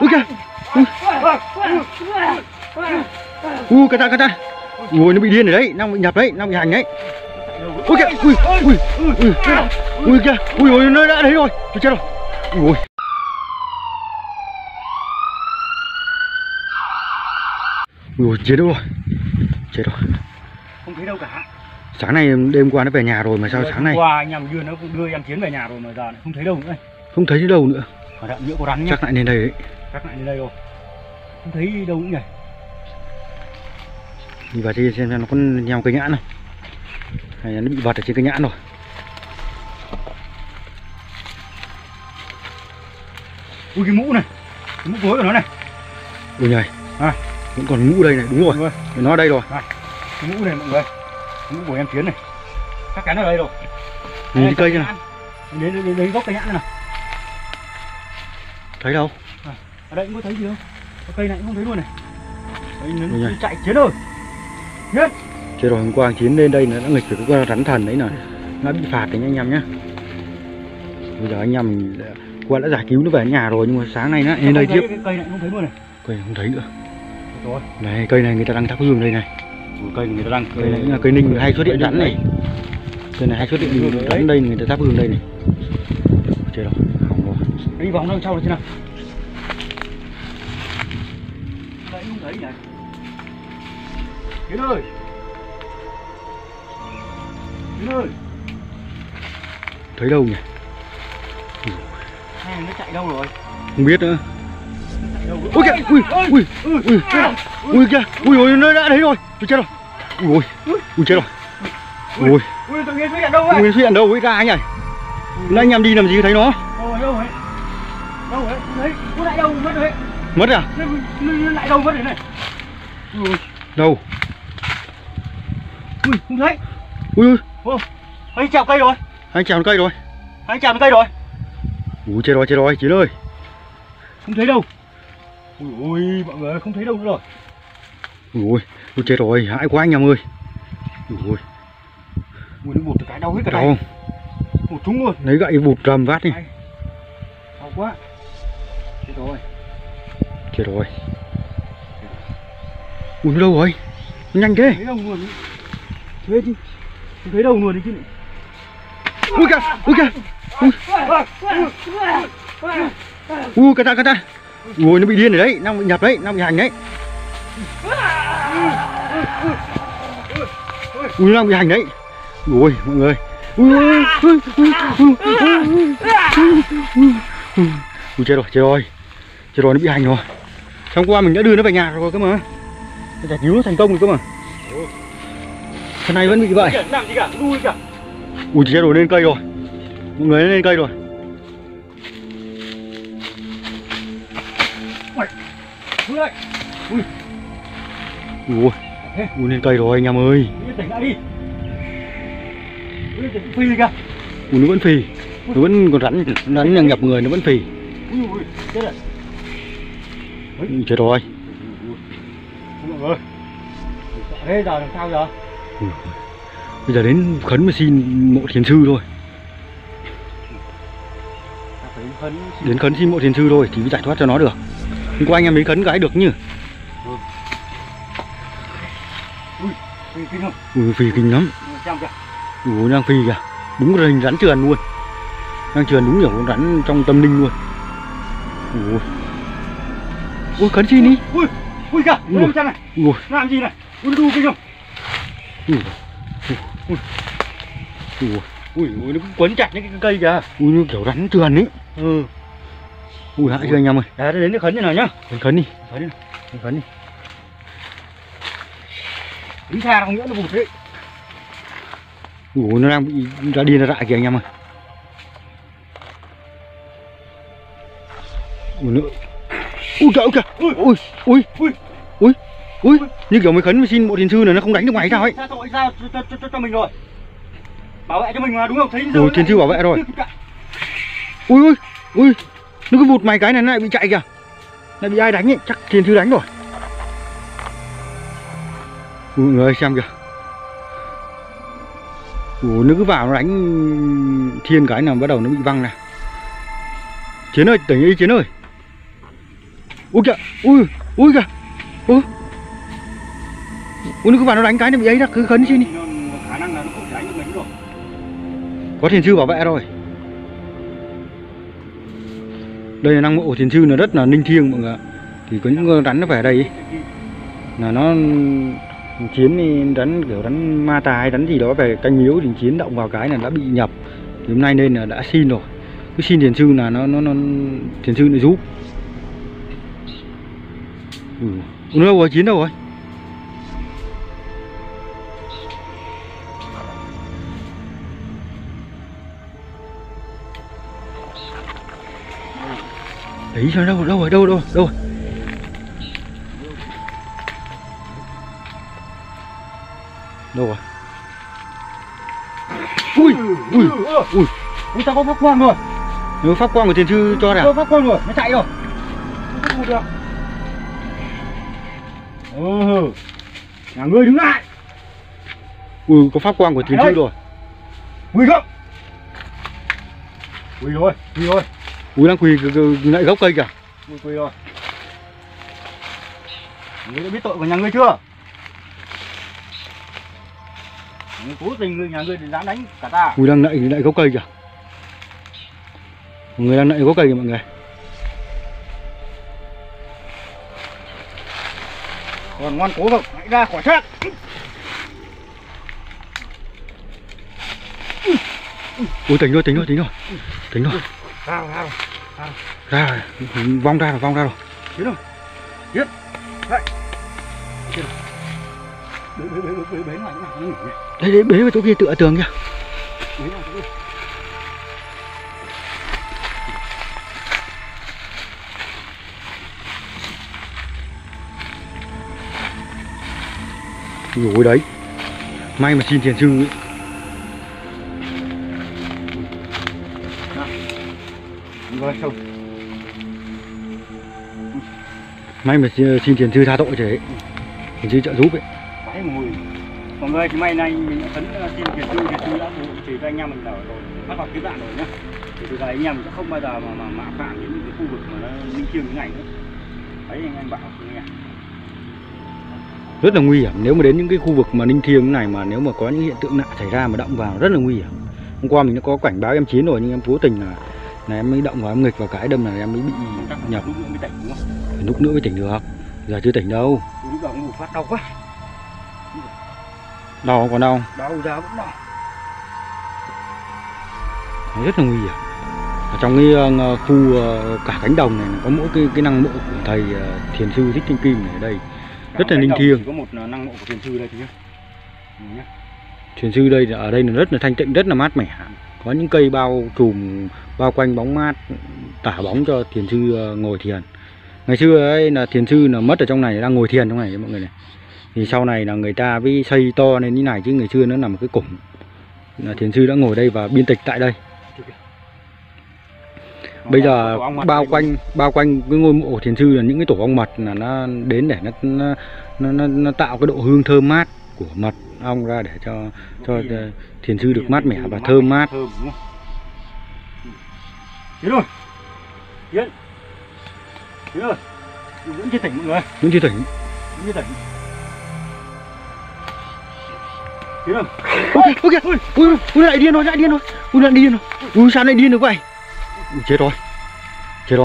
Ui kìa. Ui kata. Ui nó bị điên rồi đấy, đang bị nhập đấy, đang bị hành đấy. Ui kìa. Ui kìa. Ui ôi nó đã đấy rồi. Tôi chết rồi. Ui. Ui chết rồi. Chết rồi. Không thấy đâu cả. Sáng nay đêm qua nó về nhà rồi mà sao sáng nay qua nhằm đưa nó cũng đưa em Tiến về nhà rồi mà giờ này không thấy đâu nữa. Không thấy đâu nữa. Ở đạn nữa có rắn nhá. Chắc lại lên đây đấy. Chắc lại lên đây rồi. Không thấy đâu nữa nhỉ. Đi vào đây xem nó có nheo cây nhãn không. Hay là nó bị vật ở trên cây nhãn rồi. Ui cái mũ này, cái mũ cối của nó này. Ui nhầy. À, vẫn còn mũ đây này, đúng rồi. Nó ở đây rồi. Này, cái mũ này mọi người. Mũ của em Tiến này. Chắc chắn ở đây rồi. Nhìn cái cây kia này. Đến đấy gốc cây nhãn này. Thấy đâu? À, ở đây cũng có thấy gì đâu. Cái cây này cũng không thấy luôn này. Đấy, nó chạy Chiến rồi. Chết. Chết rồi, hôm qua Chiến lên đây nó đã nghịch được cái rắn thần đấy này. Nó bị phạt đấy anh em nhá. Bây giờ anh em qua đã giải cứu nó về nhà rồi nhưng mà sáng nay nó lên đây tiếp. Cây này không thấy luôn này. Cây này không thấy nữa. Rồi. Này, cây này người ta đang thắp hương đây này. Cây này người ta đang cây này là cây ninh hay xuất hiện rắn này. Cây này hay xuất hiện rắn đây, người ta thắp hương đây này. Chết rồi. Đi vòng nó sau này thế nào. Đấy không thấy nhỉ. Tiến ơi. Tiến ơi. Thấy đâu nhỉ? Hai nó chạy đâu rồi? Không biết nữa. Ôi kìa, ui. Ui kìa, ui nó đã thấy rồi. Tôi chết rồi. Ui chết rồi. Ui tự nhiên xuất hiện đâu vậy? Tự nhiên xuất hiện đâu với ra anh ơi. Nãy anh em đi làm gì thấy nó? Đâu đấy, đấy, có lại đâu mất đấy. Mất à? Nó lại đâu mất đấy này. Ui. Đâu? Ui, không thấy. Ui. Anh chèo cây rồi. Anh chèo cây rồi. Ui chết rồi, Chiến ơi. Không thấy đâu. Ui, mọi người không thấy đâu nữa rồi. Ui chết rồi, hãi quá anh em ơi. Ui nó bụt cái đau hết cả đau. Bụt trúng luôn. Lấy gậy bụt rầm vát đi. Đau quá. Chết rồi. Ui nó đâu rồi? Nhanh thế. Thấy đâu luôn đấy chứ. Ui kìa. Ui kata. Ui nó bị điên rồi đấy, đang bị nhập đấy, đang bị hành đấy. Ui đang bị hành đấy. Ui mọi người. Ui chết rồi nó bị hành rồi. Hôm qua mình đã đưa nó về nhà rồi cơ mà. Giải cứu nó thành công rồi cơ mà. Hôm nay vẫn bị vậy. Ui chết rồi lên cây rồi. Mọi người lên cây rồi. Ui lên cây rồi anh em ơi. Ui nó vẫn phì. Nó vẫn còn rắn đang nhập người nó vẫn phì. Ui chết rồi. Chết rồi. Mọi người. Thế giờ làm sao giờ? Bây giờ đến khấn mà xin mộ thiền sư thôi. Đến khấn xin mộ thiền sư thôi thì mới giải thoát cho nó được. Hôm qua anh em mới khấn cái được nhỉ? Ui kinh không? Ui phì kinh lắm. Ui đang phì kìa. Đúng là hình rắn trườn luôn. Đang trườn đúng kiểu con rắn trong tâm linh luôn. Ui khấn chi đi. Ui kìa, nó chân này. Ui làm gì này? Ui đu kinh không? Ui nó cũng quấn chặt những cái cây kìa. Ui nó kiểu rắn trườn ấy. Ui hại chưa anh em ơi. Đấy đến để khấn như nào nhá. Đến khấn đi. Khấn đi. Đứng xa không nhỡ nó bụt đấy. Ui nó đang bị ra điên ra dại kìa anh em ơi. Ui nữa. Ui như kiểu mới khấn mới xin bộ thiền sư là nó không đánh được mày sao ấy. Sao tội sao cho mình rồi. Bảo vệ cho mình mà đúng không? Thấy rồi thiền sư bảo vệ rồi. Ui nó cứ vụt mày cái này nó lại bị chạy kìa. Lại bị ai đánh ấy, chắc thiền sư đánh rồi. Ui mọi người xem kìa. Ui nó cứ vào nó đánh thiên cái nào bắt đầu nó bị văng này. Chiến ơi, tỉnh ý Chiến ơi. Ui kìa, ui kìa. Ui nó cứ vào nó đánh cái nó bị ấy đó, cứ khấn xin đi. Khả năng là nó không tránh được mình rồi. Có thiền sư bảo vệ rồi. Đây là năng mộ thiền sư, là rất là linh thiêng mọi người ạ. Thì có những rắn nó về đây ấy, là nó chiến rắn kiểu rắn ma tà hay rắn gì đó về canh miếu thì chiến động vào cái là đã bị nhập. Thì hôm nay nên là đã xin rồi. Cứ xin thiền sư là nó thiền sư nó giúp. Nó đâu rồi, chín đâu rồi. Đấy cho đâu rồi. Đâu rồi? Ui tao có phát quang rồi. Nếu phát quang của thiền sư cho ra. Tao phát quang rồi, nó chạy rồi. Không được. Nhà ngươi đứng lại. Ui có phát quang của thiền sư rồi. Nguy không? Quỳ rồi. Ui đang quỳ lại gốc cây kìa. Ui quỳ rồi. Ngươi đã biết tội của nhà ngươi chưa? Ngươi cố tình nhà ngươi thì dám đánh cả ta. Ui đang lại gốc cây kìa. Người đang lại gốc cây kìa mọi người. Còn ngoan cố không? Hãy ra khỏi xác. Ui tỉnh rồi. Ra rồi, vong ra rồi. Chết. Đấy. Bế vào chỗ kia tựa tường kìa. Ui đấy. May mà xin thiền sư ấy. Không. May mà xin thiền sư tha tội thế ấy. Thiền sư trợ giúp ấy. Mọi người thì may nay mình đã phấn xin thiền sư đã chỉ cho anh em mình đảo rồi, bắt vào cứu bạn rồi nhá. Thì từ giờ anh em mình sẽ không bao giờ mà mạo phạm đến những cái khu vực mà nó linh thiêng như này nữa. Đấy anh bảo nghe. Rất là nguy hiểm, nếu mà đến những cái khu vực mà linh thiêng như này mà nếu mà có những hiện tượng lạ xảy ra mà động vào rất là nguy hiểm. Hôm qua mình đã có cảnh báo em Chín rồi nhưng em cố tình là em mới động vào em nghịch vào cái đâm là em mới bị nhập. Lúc nữa mới tỉnh được, giờ chưa tỉnh đâu. Lúc đầu ngủ phát đau quá. Đau còn đau. Đau ra vẫn đau. Nó rất là nguy hiểm. Ở trong cái khu cả cánh đồng này có mỗi cái năng mộ của thầy thiền sư Thích Thanh Kim này ở đây. Rất là linh thiêng. Có một năng mộ của thiền sư đây nhá. Thiền sư đây ở đây là rất là thanh tịnh, rất là mát mẻ. Có những cây bao trùm bao quanh bóng mát tả bóng cho thiền sư ngồi thiền. Ngày xưa ấy là thiền sư là mất ở trong này, đang ngồi thiền trong này mọi người này. Thì sau này là người ta với xây to lên như này chứ ngày xưa nó nằm một cái cổng. Là thiền sư đã ngồi đây và biên tịch tại đây. Bây giờ bao quanh cái ngôi mộ thiền sư là những cái tổ ong mật là nó đến để nó tạo cái độ hương thơm mát của mật ong ra để cho thiền sư được mát mẻ và thơm mát. Thế rồi. Vẫn chưa tỉnh mọi người. Vẫn chưa tỉnh. Thế rồi. Ok. Ui lại điên rồi. Ui sao lại điên được vậy? Ui, chết rồi.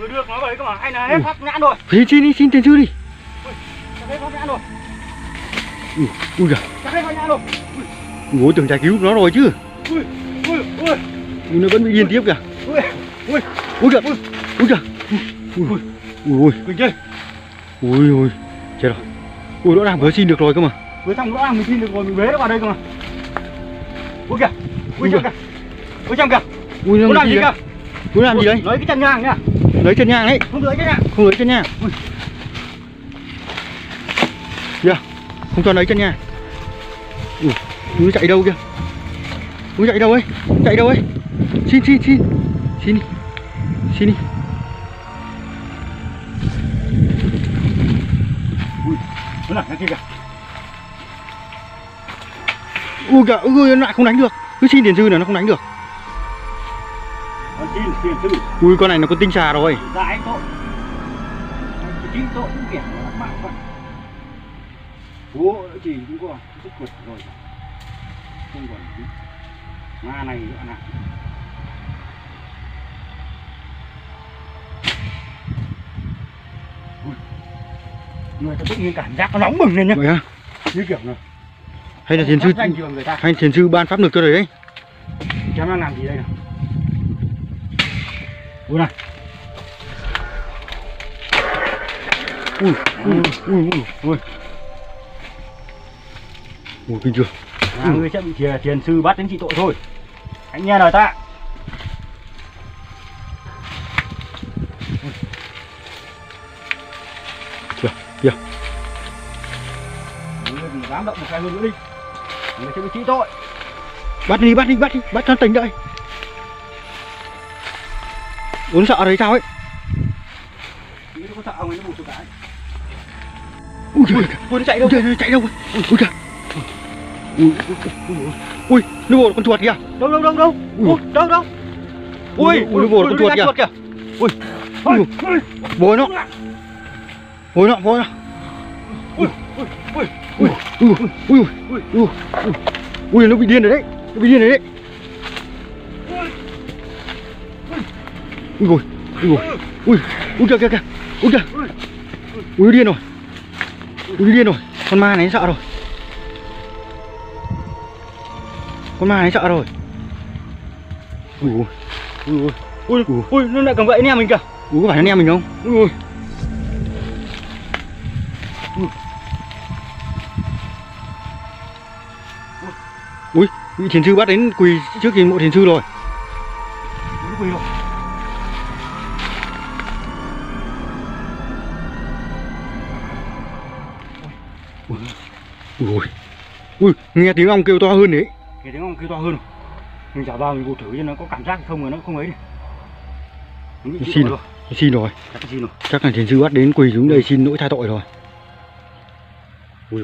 Được nó vậy các bạn, hay là hết pháp nhãn rồi. Phải xin tiền sư đi. Hết pháp nhãn rồi. Ui giời. Hết pháp nhãn rồi. Ngủ tưởng giải cứu nó rồi chứ. Ui. Nó vẫn bị điên tiếp kìa. Ui giời. Ui. Chết rồi. Ui nó đang mới xin được rồi cơ mà. Với thằng nó đang mới xin được rồi, mình bế nó vào đây cơ mà. Ui kìa. Ui kìa. Ui nó làm gì kìa? Muốn làm gì đấy? Lấy cái chân nhang nhá. Lấy chân nhang đấy. Không lấy chân nhang. Kìa, không cho lấy chân nhang. Ui, nó chạy đâu kìa? Nó chạy đâu ấy? Xin đi. Ui, nó lại kia kìa. Ui, nó lại không đánh được. Cứ xin tiền dư là nó không đánh được. Ui con này nó có tinh xà rồi. chính tội những kẻ nó mạo phạm Bố chỉ cũng còn rất quật rồi, không còn gì ma này nữa nào. Người ta tự nhiên cảm giác nó nóng bừng lên nhá. Vậy hả? Như kiểu này. Hay là thiền sư ban pháp lực cho đời đấy. Cháu đang làm gì đây nào? Ui này. Ui. Ui kinh chưa? Người sẽ bị thiền sư bắt đến trị tội thôi. Anh nghe lời ta. Kìa. Đừng dám động một cái luôn nữa đi. Người sẽ bị trị tội. Bắt đi. Bắt cho tỉnh đợi. Uống sợ đấy sao ấy? Nghĩ nó có sợ ông ấy nó bụt cho cái. Ui nó chạy đâu? Ui nó bụt con chuột kìa. Đâu. Đâu. Ui nó bụt con chuột kìa. Ui. Bố nó. Ui nó bị điên rồi đấy. Ui kìa. Ui điên rồi. Con ma này sợ rồi. Ui nó lại cầm gậy nè mình kìa. Ui có phải nó nè mình không? Ui, bị thiền sư bắt đến quỳ trước cái mộ thiền sư rồi. Ui, nghe tiếng ong kêu to hơn đấy. Mình trả vào mình gột thử cho nó có cảm giác không mà nó không ấy đi. Xin rồi. Chắc là thiền sư bắt đến quỳ xuống đây xin lỗi tha tội rồi. Ui.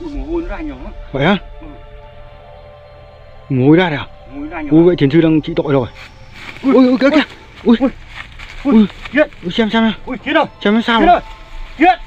Mồ hôi ra nhiều lắm. Vậy á? Mồ hôi ra rồi à? Ui vậy thiền sư đang trị tội rồi. Ui kìa. Ui xem. Ui chết rồi. Xem nó sao rồi. Chết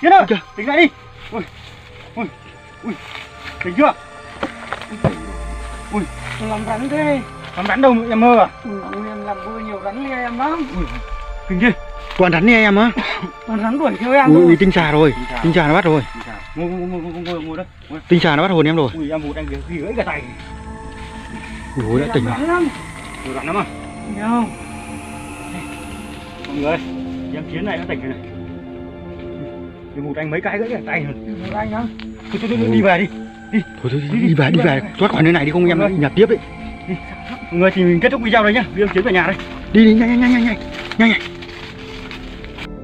rồi. Tỉnh lại đi. Ui. Tỉnh chưa? Ui, nó làm rắn thế. Làm rắn đâu nữa em mơ à? Ui em làm mơ nhiều rắn nghe em lắm. Ui. Kinh chứ. Toàn rắn nghe em á. Toàn rắn đuổi theo em. Ui tinh xà rồi. Tinh xà nó bắt rồi. Ngồi đây. Tinh xà nó bắt hồn em rồi. Ui em một anh ghê gãy cả tay. Ui đã tỉnh rồi. Rắn lắm à? Không. Mọi người ơi, em chiến này nó tỉnh rồi này. Một anh mấy cái gãy cả tay rồi. Một anh lắm. Thôi đi về đi. Thôi đi về. Thoát khỏi nơi này đi không em nhặt tiếp đấy. Mọi người thì mình kết thúc video đây nhá. Đi em chiến về nhà đây. Đi nhanh.